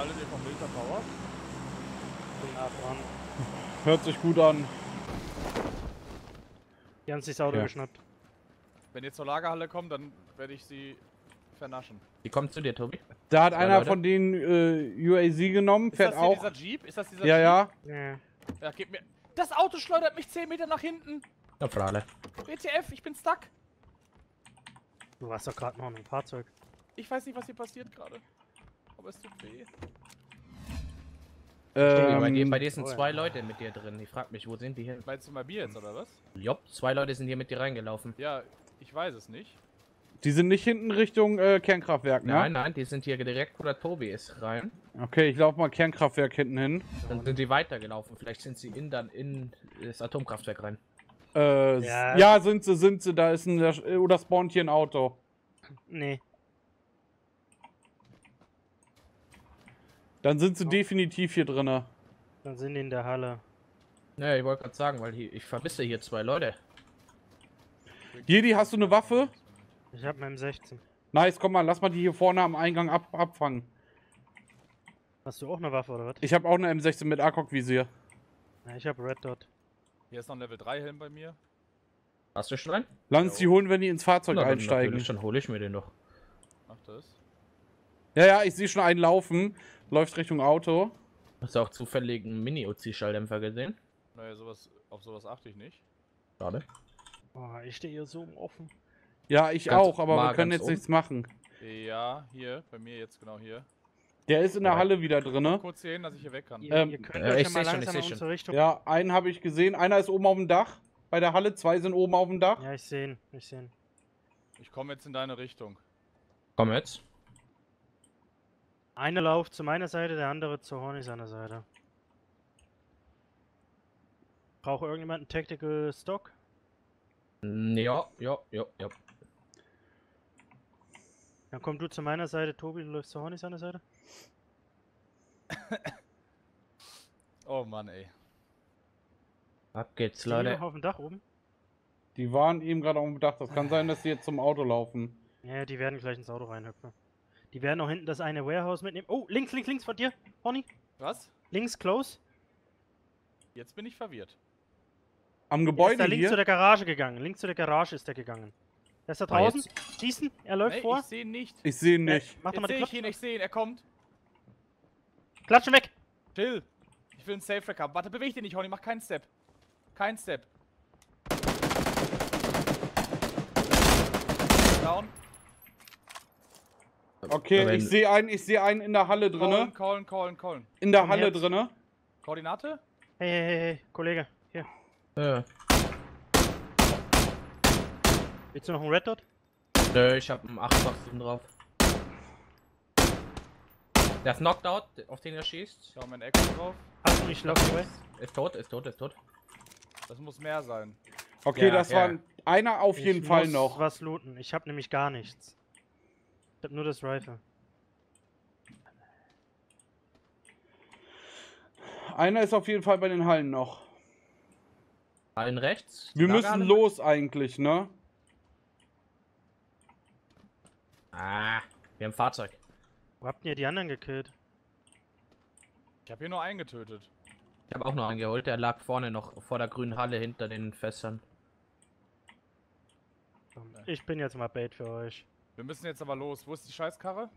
haltet ihr vom Meter Power? Bin nah dran. Hört sich gut an. Die haben sich das Auto geschnappt. Wenn ihr zur Lagerhalle kommt, dann werde ich sie vernaschen. Die kommt zu dir, Tobi. Da hat einer von denen UAZ genommen, fährt auch. Ist das dieser Jeep? Ist das dieser Jeep? Ja, ja. Ja, gib mir. Das Auto schleudert mich 10 Meter nach hinten. Na, Frale. BTF, ich bin stuck. Du warst doch gerade noch in einem Fahrzeug. Ich weiß nicht, was hier passiert gerade. Aber es tut weh. Bei dir sind zwei Leute mit dir drin. Ich frag mich, wo sind die hin? Meinst du bei mir jetzt, oder was? Jopp, zwei Leute sind hier mit dir reingelaufen. Ja, ich weiß es nicht. Die sind nicht hinten Richtung Kernkraftwerk, ne? Nein, nein, die sind hier direkt, wo der Tobi ist, rein. Okay, ich laufe mal Kernkraftwerk hinten hin. Dann sind die weitergelaufen. Vielleicht sind sie in das Atomkraftwerk rein. Ja. Ja, sind sie. Da ist ein... Oder spawnt hier ein Auto? Nee. Dann sind sie definitiv hier drinne. Dann sind die in der Halle. Naja, ich wollte gerade sagen, weil ich vermisse hier zwei Leute. Jedi, hast du eine Waffe? Ich hab einen M16. Nice, komm mal, lass mal die hier vorne am Eingang abfangen. Hast du auch eine Waffe oder was? Ich hab auch eine M16 mit ARCOG-Visier. Ja, ich hab Red-Dot. Hier ist noch ein Level 3 Helm bei mir. Hast du schon einen? Lass uns die holen, wenn die ins Fahrzeug einsteigen. Dann hole ich mir den noch. Mach das. Ja, ja, ich sehe schon einen laufen. Läuft Richtung Auto. Hast du auch zufällig einen Mini-OC-Schalldämpfer gesehen? Naja, auf sowas achte ich nicht. Schade. Oh, ich stehe hier so offen. Ja, ich ganz auch, aber wir können jetzt nichts machen. Ja, hier, bei mir jetzt genau hier. Der ist in der Halle wieder drin, ne? Kurz hier hin, dass ich hier weg kann. Ihr könnt euch ja mal langsam in unsere Richtung... Ja, einen habe ich gesehen. Einer ist oben auf dem Dach. Bei der Halle, zwei sind oben auf dem Dach. Ja, ich sehe ihn, ich sehe ihn. Ich komme jetzt in deine Richtung. Komm jetzt. Einer läuft zu meiner Seite, der andere zu Horny seiner Seite. Braucht irgendjemand einen Tactical Stock? Ja, ja, ja, ja. Dann komm du zu meiner Seite, Tobi, du läufst zu Horny seiner Seite. Oh Mann, ey. Ab geht's, Leute. Die waren auf dem Dach oben? Die waren eben gerade auf dem Dach. Das kann sein, dass die jetzt zum Auto laufen. Ja, die werden gleich ins Auto reinhüpfen. Die werden auch hinten das eine Warehouse mitnehmen. Oh, links, links, links von dir, Horny. Was? Links, close. Jetzt bin ich verwirrt. Am Gebäude ist er links zu der Garage gegangen. Links zu der Garage ist er gegangen. Er ist da draußen. Schießen, er läuft vor. Ich sehe ihn nicht. Ich sehe ihn nicht. Mach doch mal den Klatschen. Ich sehe ihn, er kommt. Klatschen weg. Chill. Ich will einen Safe Racker haben. Warte, beweg den nicht, Horny, mach keinen Step. Kein Step. Down. Okay, ich sehe einen, in der Halle drinne. Callen. In der Halle drinne. Koordinate? Hey, Kollege, hier. Willst du noch einen Red Dot? Nö, ich hab einen 8-Bach drauf. Der ist knocked out, auf den er schießt. Ich hab meinen Echo drauf. Hast du mich locker? Ist tot. Das muss mehr sein. Okay, ja, das war einer auf jeden Fall noch. Ich muss was looten, ich hab nämlich gar nichts. Ich hab nur das Rifle. Einer ist auf jeden Fall bei den Hallen noch. Hallen rechts? Wir müssen los eigentlich, ne? Ah, wir haben Fahrzeug. Wo habt ihr die anderen gekillt? Ich hab hier nur einen getötet. Ich hab auch noch einen geholt, der lag vorne noch vor der grünen Halle hinter den Fässern. Ich bin jetzt mal Bait für euch. Wir müssen jetzt aber los. Wo ist die Scheißkarre?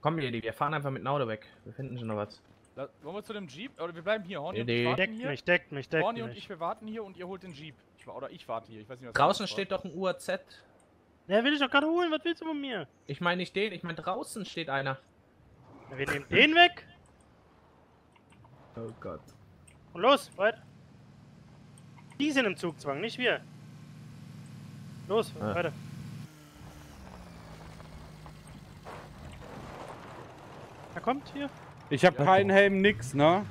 Komm, Jedi, wir fahren einfach mit dem Auto weg. Wir finden schon noch was. Wollen wir zu dem Jeep? Oder wir bleiben hier. Horny und ich warten hier. Deckt mich. Horny und ich, wir warten hier und ihr holt den Jeep. Ich warte hier. Ich weiß nicht, was draußen steht doch ein UAZ. Der will ich doch gerade holen. Was willst du von mir? Ich meine nicht den. Ich meine draußen steht einer. Ja, wir nehmen den weg. Oh Gott. Und los, Leute. Die sind im Zugzwang, nicht wir. Los, weiter. Er kommt hier. Ich hab keinen Helm, nix, ne?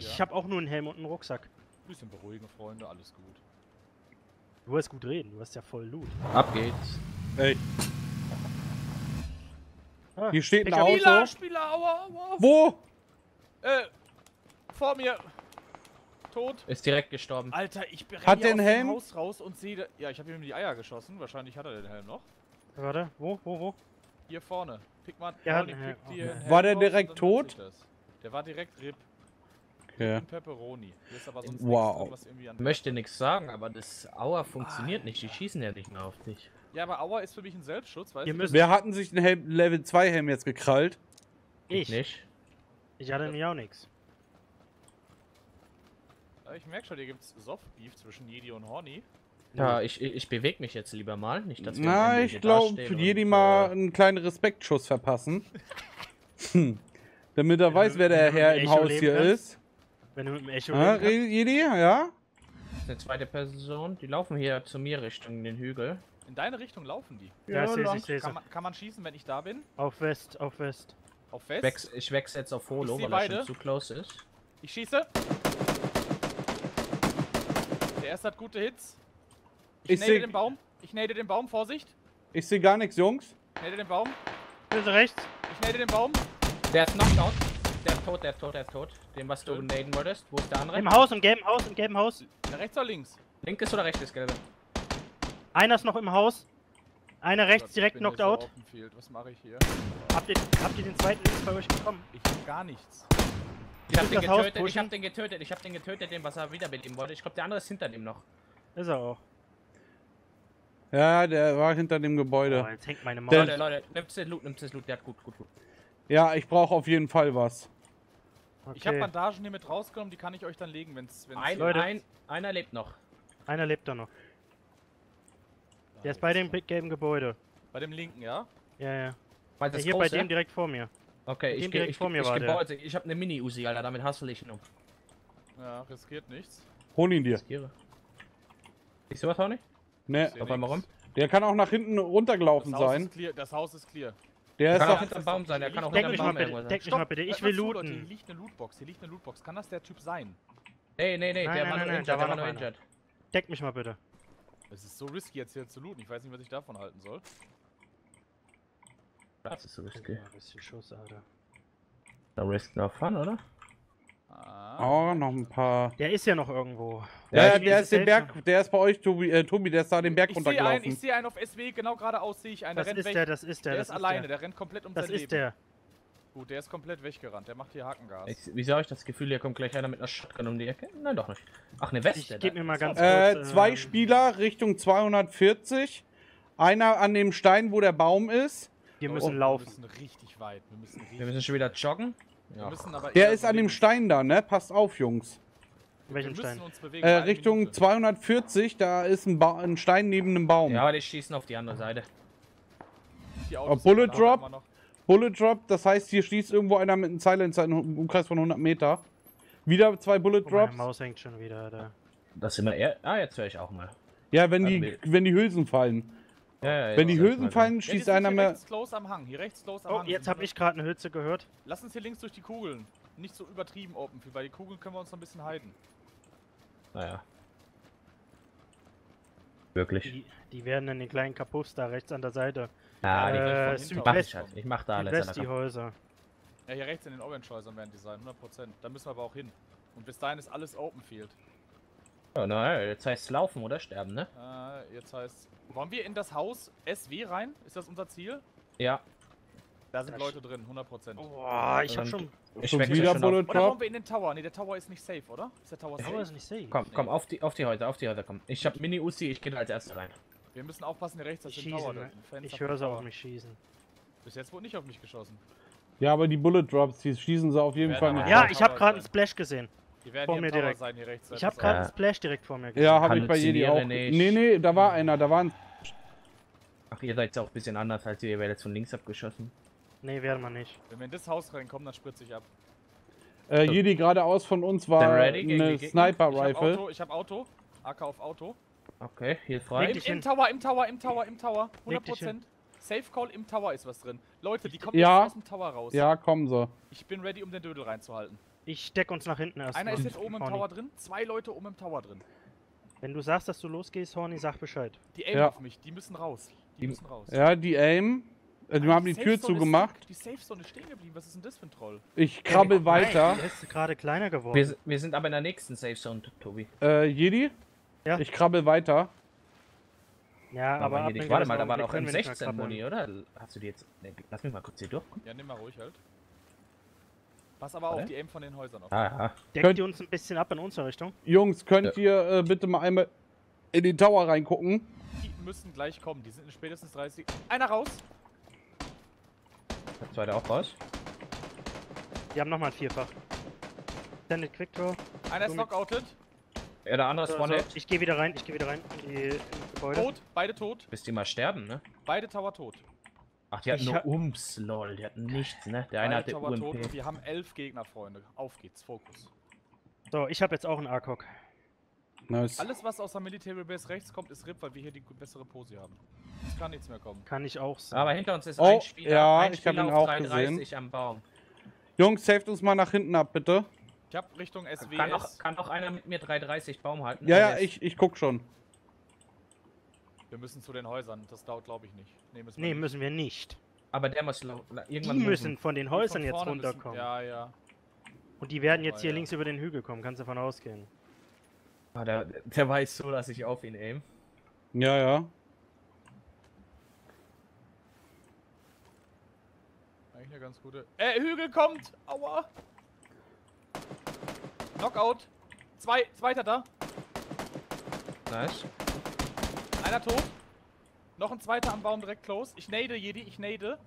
Ich hab auch nur einen Helm und einen Rucksack. Ein bisschen beruhigen, Freunde, alles gut. Du wolltest gut reden, du hast ja voll Loot. Ab geht's. Ey. Ah, hier steht ein Auto. Spieler, aua. Wo? Vor mir. Tot. Ist direkt gestorben. Alter, ich bin aus dem Haus raus und sehe... Ja, ich habe ihm die Eier geschossen. Wahrscheinlich hat er den Helm noch. Warte, wo? Hier vorne. Pick mal die war der direkt tot? Der war direkt RIP. Okay. Pepperoni. Hier ist aber sonst wow. Nichts drin, was an ich möchte nichts sagen, aber das Auer funktioniert nicht. Die schießen ja nicht mehr auf dich. Ja, aber Auer ist für mich ein Selbstschutz. Weißt du? Wer hatten sich einen Helm, Level 2 Helm jetzt gekrallt? Ich nicht. Ich hatte nämlich auch nichts. Ich merke schon, hier gibt's Soft-Beef zwischen Jedi und Horny. Ja, ich bewege mich jetzt lieber mal. Nicht, dass wir na, ich glaube, für Jedi mal einen kleinen Respektschuss verpassen. Damit er weiß, wer der Herr im Haus hier ist. Wenn du mit dem Echo redest. Jedi, ja? Das ist eine zweite Person. Die laufen hier zu mir Richtung den Hügel. In deine Richtung laufen die. Ja, ich kann man schießen, wenn ich da bin? Auf West, auf West. Auf West? Ich wechsle jetzt auf Holo, weil er schon zu close ist. Ich schieße. Der erste hat gute Hits. Ich nade den Baum. Ich nade den Baum, Vorsicht. Ich sehe gar nichts, Jungs. Ich nade den Baum. Bitte rechts. Ich nade den Baum. Der ist knockdown. Der ist tot, der ist tot, der ist tot. Den, was du naden wolltest. Wo ist der andere? Im Haus, im gelben Haus, im gelben Haus. Na, rechts oder links? Linkes oder rechtes, gelbe? Einer ist noch im Haus. Einer rechts, direkt knockdown. Was mache ich hier? Habt ihr den zweiten links bei euch bekommen? Ich hab gar nichts. Ich hab den getötet, ich hab den getötet, den was er wiederbeleben wollte. Ich glaube, der andere ist hinter dem noch. Ist er auch. Ja, der war hinter dem Gebäude. Oh, jetzt hängt meine Maus. Leute, nimmst das Loot, der hat gut. Ja, ich brauche auf jeden Fall was. Okay. Ich habe Bandagen hier mit rausgenommen, die kann ich euch dann legen, wenn's... Einer lebt noch. Einer lebt da noch. Der ist bei dem gelben Gebäude. Bei dem linken, ja? Ja, ja. Weil das hier groß, bei dem direkt vor mir. Okay, ich gehe vor mir weiter. Ich habe eine Mini-Uzi, Alter, damit hassel ich ihn um. Ja, riskiert nichts. Hol ihn dir. Ich sowas auch nicht? Ne, auf einmal rum. Der kann auch nach hinten runtergelaufen sein. Das Haus ist clear. Der kann auch hinterm Baum sein, der kann auch hinterm Baum sein. Deck mich mal bitte, ich will looten. Hier liegt eine Lootbox, hier liegt eine Lootbox. Kann das der Typ sein? Nee, der war nur injured, Deck mich mal bitte. Es ist so risky jetzt hier zu looten, ich weiß nicht, was ich davon halten soll. Das ist so risky. Ein bisschen Schuss, Alter. Da risk noch fun, oder? Ah, oh, noch ein paar. Der ist ja noch irgendwo. Der ist den Berg, der ist bei euch, Tobi, der ist da den Berg runtergelaufen. Ich sehe einen auf SW, genau geradeaus sehe ich einen. Das ist der, das ist der. Der ist alleine, der rennt komplett um sein Leben. Das ist der. Gut, der ist komplett weggerannt, der macht hier Hakengas. Wieso habe ich das Gefühl, hier kommt gleich einer mit einer Shotgun um die Ecke? Nein, doch nicht. Ach, eine Weste. Ich geb mir mal ganz kurz, zwei Spieler Richtung 240. Einer an dem Stein, wo der Baum ist. Wir müssen laufen. Wir müssen richtig weit. Wir müssen schon wieder joggen. Ja. Aber der ist an dem Stein da, ne? Passt auf, Jungs. Welchen Stein? Richtung 240, da ist ein Stein neben einem Baum. Ja, aber die schießen auf die andere Seite. Die Bullet Drop. Bullet Drop, das heißt, hier schießt irgendwo einer mit einem Silencer in einem Umkreis von 100 Meter. Wieder zwei Bullet Drops. Meine Maus hängt schon wieder da. Das sind wir eher. Ah, jetzt höre ich auch mal. Ja, wenn die Hülsen fallen. Ja, wenn die Hülsen fallen, schießt einer mehr. Rechts close am Hang. Hier rechts close am Hang. Jetzt habe ich gerade eine Hülse gehört. Lass uns hier links durch die Kugeln. Nicht so übertrieben open, weil die Kugeln können wir uns noch ein bisschen heiden. Naja. Wirklich. Die werden dann den kleinen Kapuff da rechts an der Seite. Ja, ich mach da alles. Südwest die Häuser. Ja, hier rechts in den Orange-Häusern werden die sein, 100%. Da müssen wir aber auch hin. Und bis dahin ist alles open field. Oh, naja, jetzt heißt es laufen oder sterben, ne? Jetzt heißt wollen wir in das Haus SW rein? Ist das unser Ziel? Ja. Da sind Leute drin, 100%. Boah, ich hab schon... Ich wechsle wieder Bullet Drop. Oder wollen wir in den Tower? Ne, der Tower ist nicht safe, oder? Ist der Tower safe? Der Tower ist nicht safe. Komm, auf die Häuser, komm. Ich hab Mini-Uzi, ich gehe als Erster rein. Wir müssen aufpassen, hier rechts, dass den Tower... Ich höre sie auf mich schießen. Bis jetzt wurde nicht auf mich geschossen. Ja, aber die Bullet Drops, die schießen sie auf jeden Fall nicht. Ja, ich hab gerade einen Splash gesehen. Die werden vor mir direkt sein, hier rechts. Ich habe gerade einen Splash direkt vor mir gesehen. Ja, habe ich bei Jedi auch. Nee, da war einer, da waren. Ach, ihr seid ja auch ein bisschen anders, als ihr werdet von links abgeschossen. Nee, werden wir nicht. Wenn wir in das Haus reinkommen, dann spritze ich ab. Jedi geradeaus von uns war eine Sniper-Rifle. Ich hab Auto. AK auf Auto. Okay, hier frei. Im Tower. 100%. Safe Call im Tower ist was drin. Leute, die kommen jetzt aus dem Tower raus. Ja, kommen sie. Ich bin ready, um den Dödel reinzuhalten. Ich deck uns nach hinten erst. Einer ist jetzt oben im Tower drin, zwei Leute oben im Tower drin. Wenn du sagst, dass du losgehst, Horny, sag Bescheid. Die aimen auf mich, die müssen raus. Ja, die aimen. Die haben die Tür zugemacht. Die Safe-Zone ist stehen geblieben, was ist denn das für ein Troll? Ich krabbel weiter. Die ist gerade kleiner geworden. Wir sind aber in der nächsten Safe-Zone, Tobi. Jedi? Ja? Ich krabbel weiter. Ja, aber hier nicht. Warte mal, da war doch M16-Muni, oder? Hast du die jetzt. Nee, lass mich mal kurz hier durch. Ja, nimm mal ruhig halt. Pass aber auf die Aim von den Häusern auf. Aha. Deckt ihr uns ein bisschen ab in unsere Richtung? Jungs, könnt ihr bitte mal einmal in den Tower reingucken? Die müssen gleich kommen, die sind in spätestens 30. Einer raus! Der zweite auch raus. Die haben nochmal ein Vierfach. Standard Quick Draw. Einer ist knockoutet. Ja, der andere ist one-hit. Also, ich geh wieder rein, in die Gebäude. Tot, beide tot. Bis die mal sterben, ne? Beide Tower tot. Ach, die hatten nur Umps, lol, die hatten nichts, ne? Der eine hatte UMP. Tot. Wir haben 11 Gegner, Freunde. Auf geht's, Fokus. So, ich habe jetzt auch einen ARCOG. Nice. Alles, was aus der Military Base rechts kommt, ist RIP, weil wir hier die bessere Pose haben. Es kann nichts mehr kommen. Kann ich auch sagen. Aber hinter uns ist ein Spieler, ja, ein Spieler ich hab ihn auch gesehen. Am Baum. Jungs, saved uns mal nach hinten ab, bitte. Ich hab Richtung SW. Kann auch einer mit mir 330 Baum halten? Ja, ja, ich guck schon. Wir müssen zu den Häusern, das dauert glaube ich nicht. Nee, müssen wir nicht. Aber der muss irgendwann. Die müssen von den Häusern jetzt runterkommen. Ja, ja. Und die werden jetzt hier links über den Hügel kommen, kannst du davon ausgehen. Ah, der weiß so, dass ich auf ihn aim. Ja, ja. Eigentlich eine ganz gute. Hügel kommt! Aua! Knockout! Zweiter da! Nice. Einer tot. Noch ein zweiter am Baum direkt close. Ich nade Jedi, ich nade.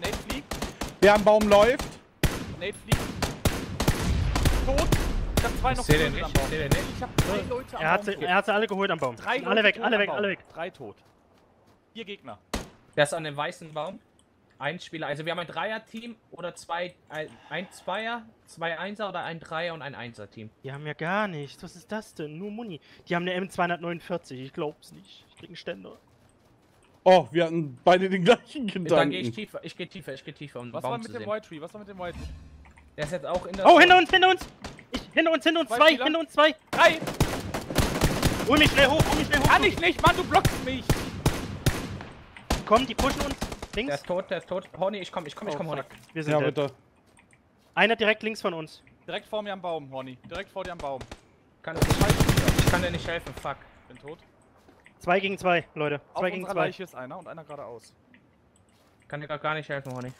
Nade fliegt. Der am Baum läuft. Nade fliegt. Tot. Ich hab zwei noch tot am Baum. Ich hab drei Leute am Baum. Er hat sie alle geholt am Baum. Alle weg, alle weg. Drei tot. 4 Gegner. Der ist an dem weißen Baum. Ein Spieler. Also wir haben ein Dreier-Team oder ein Zweier, zwei Einser oder ein Dreier- und ein Einser-Team. Die haben ja gar nichts. Was ist das denn? Nur Muni. Die haben eine M249. Ich glaub's nicht. Ich krieg einen Ständer. Oh, wir hatten beide den gleichen Gedanken. Dann gehe ich tiefer. Ich gehe tiefer. Um Was war mit dem White Tree? Der ist jetzt auch in der... Oh, hinter uns! Hinter uns! Hinter uns zwei! 3! Hol mich schnell hoch! Kann ich nicht! Mann, du blockst mich! Komm, die pushen uns! Links. Der ist tot. Horny, ich komm, Horny. Wir sind bitte. Einer direkt links von uns. Direkt vor mir am Baum, Horny. Direkt vor dir am Baum. Ich kann dir nicht helfen, fuck. Bin tot. 2 gegen 2, Leute. Auf unserer Leiche ist einer und einer geradeaus. Kann dir gar nicht helfen, Horny.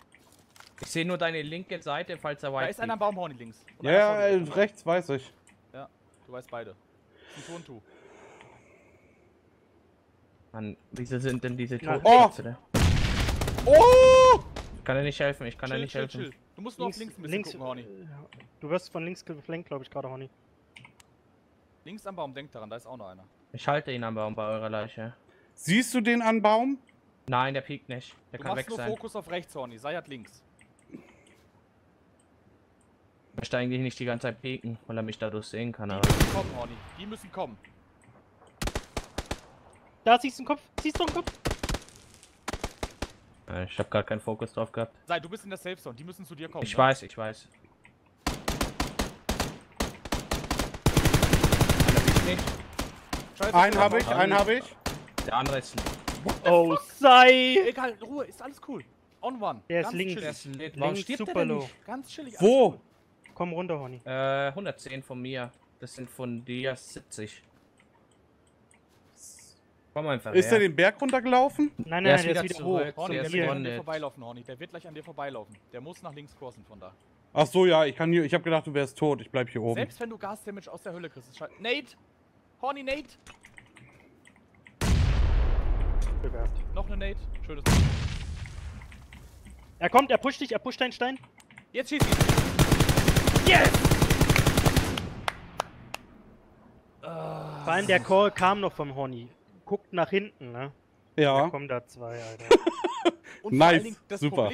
Ich sehe nur deine linke Seite, falls er weiß. Da ist einer am Baum, Horny, links. Und ja, rechts weiß ich. Ja, du weißt beide. Ein Tu. Mann, wieso sind denn diese Toten? Oh! Oh! Ich kann dir nicht helfen, ich kann dir nicht helfen. Chill. Du musst nur auf links ein bisschen gucken, Horny. Du wirst von links geflankt, glaube ich, gerade, Horny. Links am Baum, denk daran, da ist auch noch einer. Ich halte ihn am Baum bei eurer Leiche. Siehst du den am Baum? Nein, der piekt nicht. Der kann weg sein. Du machst nur Fokus auf rechts, Horny. Sei halt links. Ich möchte eigentlich nicht die ganze Zeit pieken, weil er mich dadurch sehen kann, aber... Die müssen kommen, Horny. Die müssen kommen. Da siehst du den Kopf. Siehst du den Kopf? Ich hab gerade keinen Fokus drauf gehabt. Sei, du bist in der Safe Zone, die müssen zu dir kommen. Ich weiß. Einen hab ich. Der andere ist Oh, sei! Egal, Ruhe, ist alles cool. On one. Der ist links. Warum stirbt der denn nicht? Ganz chillig. Wo? Cool. Komm runter, Honey. 110 von mir. Das sind von dir 70. Ist der den Berg runtergelaufen? Nein, der ist wieder zurück. Horny, der wird an dir vorbeilaufen, Horny. Der wird gleich an dir vorbeilaufen. Der muss nach links crossen von da. Ach so, ja, ich hab gedacht, du wärst tot. Ich bleib hier oben. Selbst wenn du Gas-Damage aus der Hölle kriegst, ist scheiße. Nate! Horny, Nate! Noch eine Nate. Schönes. Er kommt, er pusht dich, er pusht deinen Stein. Jetzt schießt ihn. Yes! Vor allem der Call kam noch vom Horny. Guckt nach hinten, ne? Ja. Da kommen da zwei, Alter. Und nice, super. Problem